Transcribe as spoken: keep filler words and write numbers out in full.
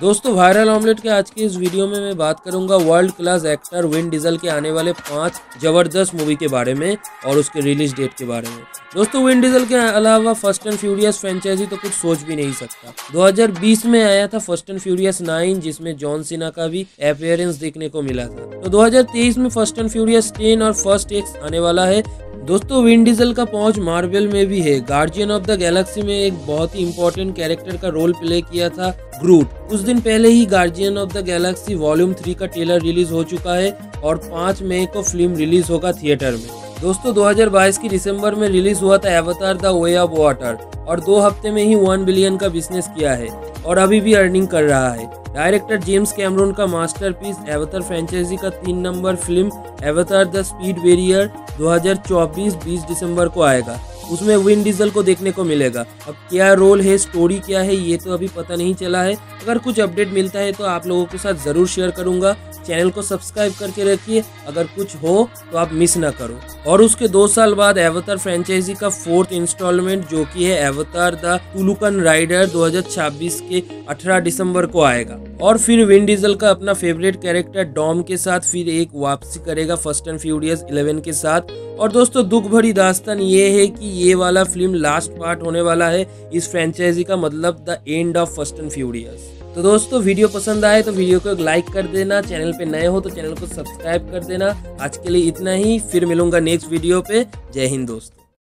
दोस्तों viral omelette के आज की इस वीडियो में मैं बात करूंगा world class actor Vin Diesel के आने वाले पांच जबरदस्त मूवी के बारे में और उसके रिलीज डेट के बारे में। दोस्तों विन डीजल के अलावा फास्ट एंड फ्यूरियस फ्रेंचाइजी तो कुछ सोच भी नहीं सकता। दो हज़ार बीस में आया था फास्ट एंड फ्यूरियस नाइन जिसमें जॉन सीना का भी अपीयरेंस देखने को मिला था। तो दो हज़ार तेईस में फास्ट एंड फ्यूरियस टेन और फास्ट एक्स आने वाला है। दोस्तों विन डीजल का पहुंच मार्वल में भी है। गार्डियन ऑफ द गैलेक्सी में एक बहुत ही इम्पोर्टेंट कैरेक्टर का रोल प्ले किया था ग्रूट। कुछ दिन पहले ही guardian of the galaxy volume three का ट्रेलर रिलीज हो चुका है और पाँच मई को फिल्म रिलीज होगा थिएटर में। दोस्तों दो हज़ार बाईस की दिसंबर में रिलीज हुआ था Avatar the way of water और दो हफ्ते में ही वन बिलियन का बिजनेस किया है और अभी भी अर्निंग कर रहा है। डायरेक्टर जेम्स कैमरून का मास्टरपीस एवतार फ्रेंचाइजी का तीन number film Avatar the speed barrier दो हज़ार चौबीस बीस दिसंबर को आएगा। उसमें विन डीजल को देखने को मिलेगा। अब क्या रोल है, स्टोरी क्या है, ये तो अभी पता नहीं चला है। अगर कुछ अपडेट मिलता है तो आप लोगों के साथ ज़रूर शेयर करूंगा। चैनल को सब्सक्राइब करके रखिए, अगर कुछ हो तो आप मिस ना करो। और उसके दो साल बाद एवतार फ्रेंचाइजी का फोर्थ इंस्टॉलमेंट जो कि है एवतार द तुलुकन राइडर दो हज़ार छब्बीस के अठारह दिसंबर को आएगा। और फिर विन डीजल का अपना फेवरेट कैरेक्टर डॉम के साथ फिर एक वापसी करेगा फास्ट एंड फ्यूरियस इलेवन के साथ। और दोस्तों दुख भरी दास्तान ये है कि ये वाला फिल्म लास्ट पार्ट होने वाला है इस फ्रेंचाइजी का, मतलब the end of fast and furious. तो दोस्तों वीडियो पसंद आए तो वीडियो को एक लाइक कर देना, चैनल पे नए हो तो चैनल को सब्सक्राइब कर देना। आज के लिए इतना ही, फिर मिलूंगा नेक्स्ट वीडियो पे। जय हिंद दोस्तों।